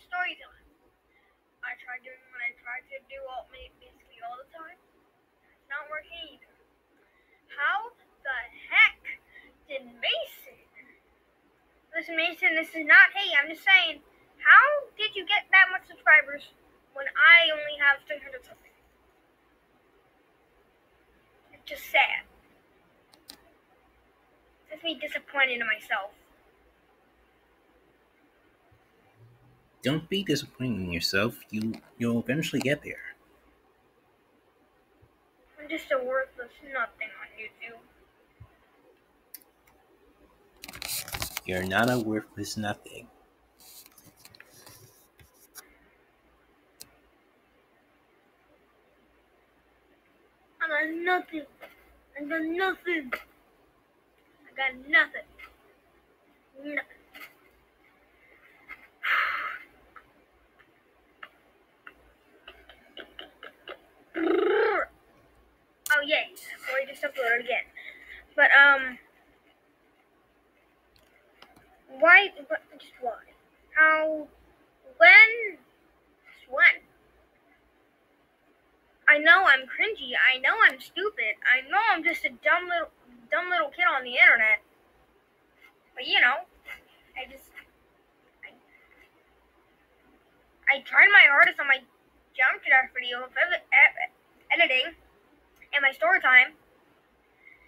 story time. I tried doing what I tried to do basically all the time. It's not working either. How the heck did Mason? Listen, Mason, this is not hate. I'm just saying, how did you get that much subscribers when I only have 300 something? It's just sad. It makes me disappointed in myself. Don't be disappointed in yourself. You'll eventually get there. I'm just a worthless nothing on YouTube. You're not a worthless nothing. I'm a nothing. I got nothing. I got nothing. Nothing. Oh yay, I just uploaded again. But why? How? When? I know I'm cringy. I know I'm stupid. I know I'm just a dumb little kid on the internet. But you know, I tried my hardest on my jump draft video of editing. And my story time,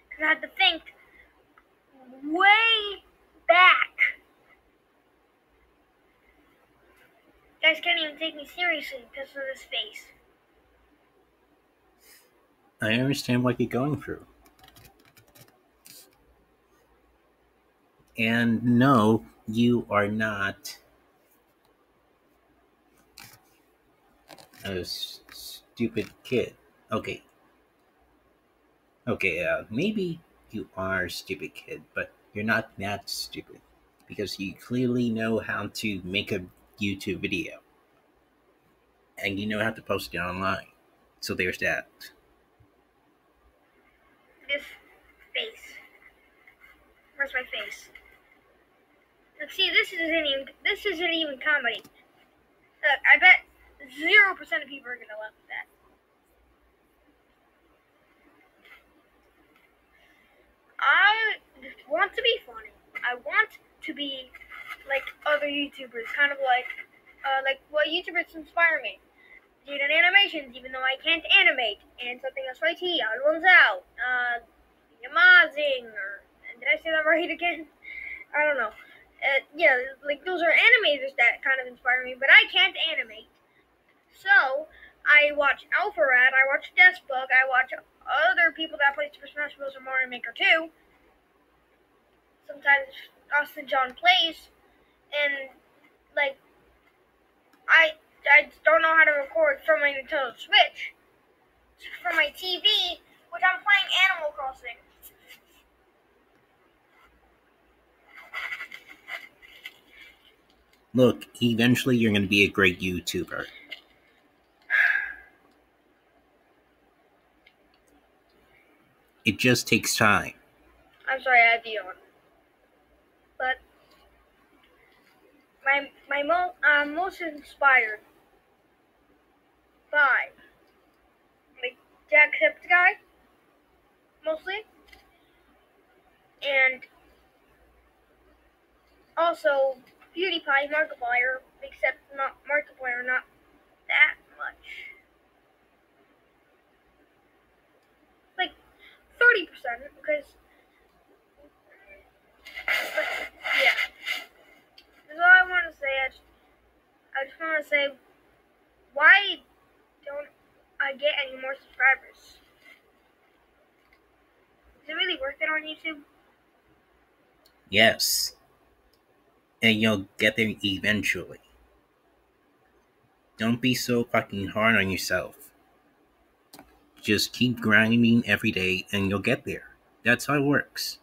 because I had to think way back. You guys can't even take me seriously because of this face. I understand what you're going through. And no, you are not a stupid kid. Okay, maybe you are a stupid kid, but you're not that stupid, because you clearly know how to make a YouTube video, and you know how to post it online, so there's that. This face. Where's my face? Look, see, this isn't even comedy. Look, I bet 0% of people are gonna laugh at that. I just want to be funny. I want to be like other YouTubers, kind of like what YouTubers inspire me. Doing animations, even though I can't animate. And something else right here, odd ones out. Amazing, or did I say that right again? I don't know. Yeah, like those are animators that kind of inspire me, but I can't animate. So I watch Alpharad, I watch Deskbug, I watch other people that play Super Smash Bros. Or Mario Maker 2. Sometimes Austin John plays, and like I don't know how to record from my Nintendo Switch, from my TV, which I'm playing Animal Crossing. Look, eventually you're going to be a great YouTuber. It just takes time. I'm sorry, I had to yawn. But I'm most inspired by like Jacksepticeye, mostly, and also PewDiePie, Markiplier, except not Markiplier, not that much. 30%, because, yeah, that's all I want to say. I just want to say, why don't I get any more subscribers? Is it really worth it on YouTube? Yes, and you'll get there eventually. Don't be so fucking hard on yourself. Just keep grinding every day and you'll get there. That's how it works.